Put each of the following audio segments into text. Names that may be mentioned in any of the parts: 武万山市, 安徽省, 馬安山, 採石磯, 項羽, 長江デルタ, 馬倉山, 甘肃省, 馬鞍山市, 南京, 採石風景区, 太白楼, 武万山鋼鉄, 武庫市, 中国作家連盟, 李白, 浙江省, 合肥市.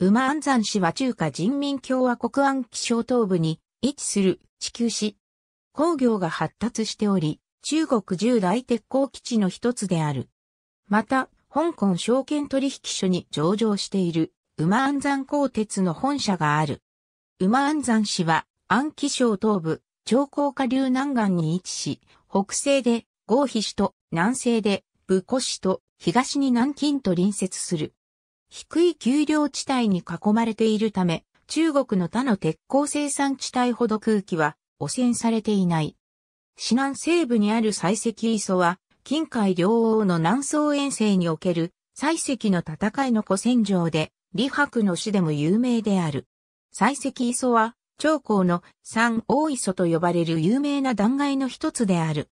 武万山市は中華人民共和国安徽省東部に位置する地級市。工業が発達しており、中国十大鉄鋼基地の一つである。また、香港証券取引所に上場している、武万山鋼鉄の本社がある。武万山市は、安徽省東部、長江下流南岸に位置し、北西で合肥市と南西で武庫市と東に南京と隣接する。低い丘陵地帯に囲まれているため、中国の他の鉄鋼生産地帯ほど空気は汚染されていない。市南西部にある採石磯は、近海両王の南宋遠征における採石の戦いの古戦場で、李白の詩でも有名である。採石磯は、長江の三大磯と呼ばれる有名な断崖の一つである。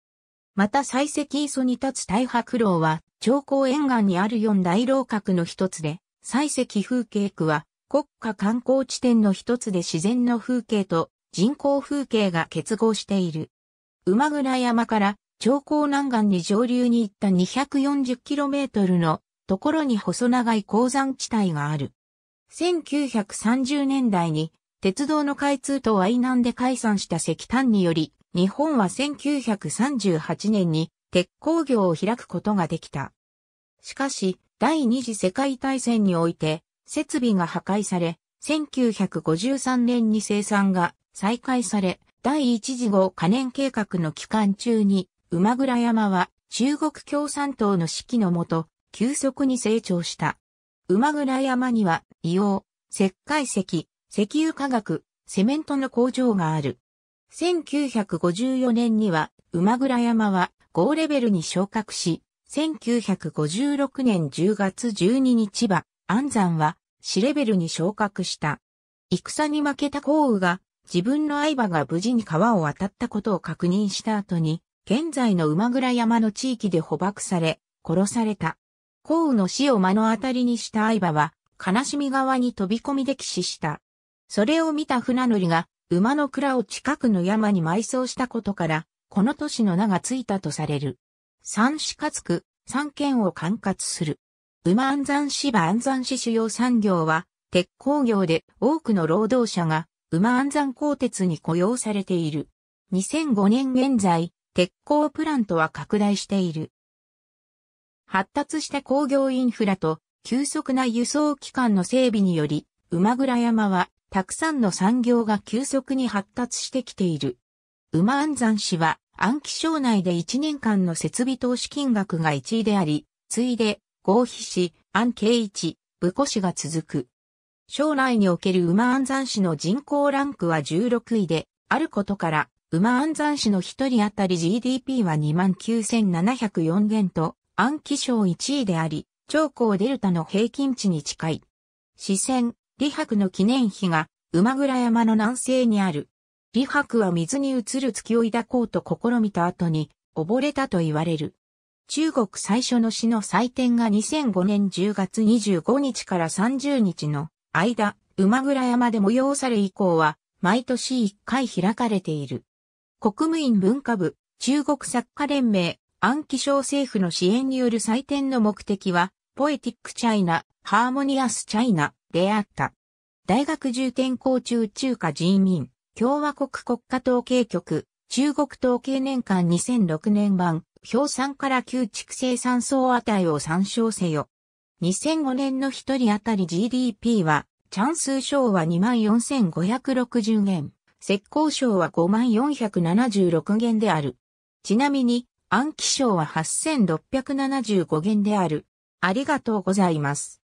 また採石磯に立つ太白楼は、長江沿岸にある四大楼閣の一つで、採石風景区は国家観光地点の一つで自然の風景と人工風景が結合している。馬倉山から長江南岸に上流に行った 240km のところに細長い鉱山地帯がある。1930年代に鉄道の開通とワイ難で解散した石炭により、日本は1938年に鉄鋼業を開くことができた。しかし、第二次世界大戦において、設備が破壊され、1953年に生産が再開され、第一次呉可燃計画の期間中に、馬倉山は中国共産党の指揮のもと、急速に成長した。馬倉山には、硫黄、石灰石、石油化学、セメントの工場がある。1954年には、馬倉山は5レベルに昇格し、1956年10月12日馬安山は4レベルに昇格した。戦に負けた項羽が、自分の愛馬が無事に川を渡ったことを確認した後に、現在の馬倉山の地域で捕獲され、殺された。項羽の死を目の当たりにした愛馬は、悲しみ川に飛び込み溺死した。それを見た船乗りが馬の鞍を近くの山に埋葬したことから、この都市の名がついたとされる。三市下区、三県を管轄する。武万山市馬鞍山市主要産業は、鉄鋼業で多くの労働者が武万山鋼鉄に雇用されている。2005年現在、鉄鋼プラントは拡大している。発達した工業インフラと急速な輸送機関の整備により、馬倉山は、たくさんの産業が急速に発達してきている。武万山市は安徽省内で1年間の設備投資金額が1位であり、次いで合肥市、安慶市、武庫市が続く。省内における武万山市の人口ランクは16位であることから、武万山市の1人当たり GDP は 29,704 元と安徽省1位であり、長江デルタの平均値に近い。支線李白の記念碑が馬倉山の南西にある。李白は水に映る月を抱こうと試みた後に溺れたと言われる。中国最初の詩の祭典が2005年10月25日から30日の間、馬倉山で催され以降は毎年1回開かれている。国務院文化部、中国作家連盟、安徽省政府の支援による祭典の目的は、ポエティックチャイナ、ハーモニアスチャイナ。であった。大学重点校中中華人民共和国国家統計局中国統計年間2006年版表3から旧畜生産総値を参照せよ。2005年の1人当たり GDP は、甘肃省は 24,560 元、浙江省は 54,476 元である。ちなみに、安徽省は 8,675 元である。ありがとうございます。